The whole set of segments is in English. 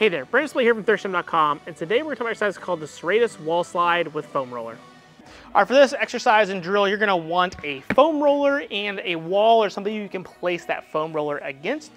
Hey there, Brandon Smitley here from THIRSTgym.com, and today we're going to talk about an exercise called the serratus wall slide with foam roller. All right, for this exercise and drill, you're going to want a foam roller and a wall or something you can place that foam roller against.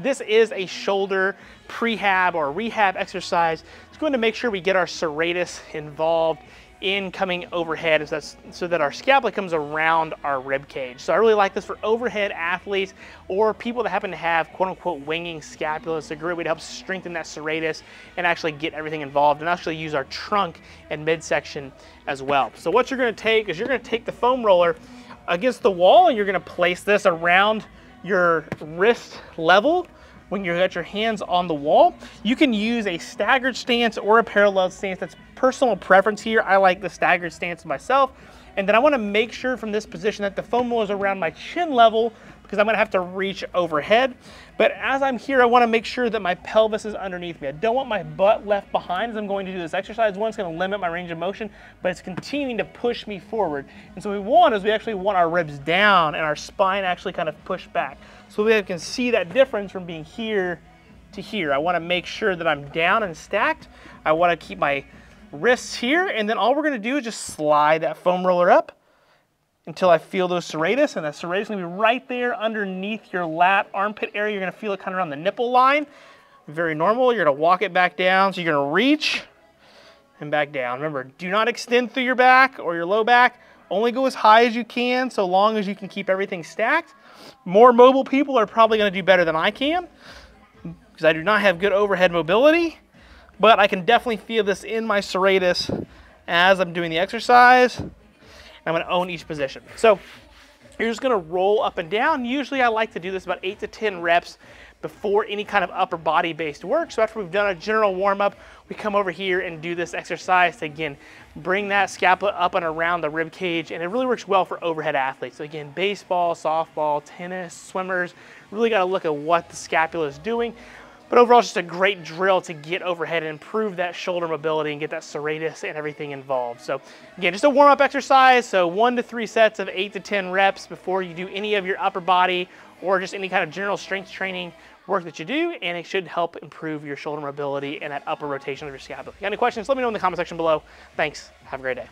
This is a shoulder prehab or rehab exercise. It's going to make sure we get our serratus involved in coming overhead so that our scapula comes around our rib cage. So I really like this for overhead athletes or people that happen to have quote unquote winging scapulas. It's a great way to help strengthen that serratus and actually get everything involved and actually use our trunk and midsection as well. So what you're gonna take is you're gonna take the foam roller against the wall and you're gonna place this around your wrist level. When you got your hands on the wall, you can use a staggered stance or a parallel stance. That's personal preference here. I like the staggered stance myself. And then I wanna make sure from this position that the foam roll is around my chin level because I'm gonna have to reach overhead. But as I'm here, I wanna make sure that my pelvis is underneath me. I don't want my butt left behind as I'm going to do this exercise. One, it's gonna limit my range of motion, but it's continuing to push me forward. And so what we want is we actually want our ribs down and our spine actually kind of push back. So we can see that difference from being here to here. I wanna make sure that I'm down and stacked. I wanna keep my wrists here, and then all we're gonna do is just slide that foam roller up until I feel those serratus, and that serratus is gonna be right there underneath your lap armpit area. You're gonna feel it kind of around the nipple line. Very normal, you're gonna walk it back down. So you're gonna reach and back down. Remember, do not extend through your back or your low back. Only go as high as you can, so long as you can keep everything stacked. More mobile people are probably gonna do better than I can, because I do not have good overhead mobility, but I can definitely feel this in my serratus as I'm doing the exercise. I'm gonna own each position. So you're just gonna roll up and down. Usually I like to do this about 8 to 10 reps before any kind of upper body based work. So after we've done a general warm up, we come over here and do this exercise to again, bring that scapula up and around the rib cage. And it really works well for overhead athletes. So again, baseball, softball, tennis, swimmers, really gotta look at what the scapula is doing. But overall, it's just a great drill to get overhead and improve that shoulder mobility and get that serratus and everything involved. So again, just a warm up exercise. So 1 to 3 sets of 8 to 10 reps before you do any of your upper body or just any kind of general strength training work that you do. And it should help improve your shoulder mobility and that upper rotation of your scapula. If you got any questions, let me know in the comment section below. Thanks, have a great day.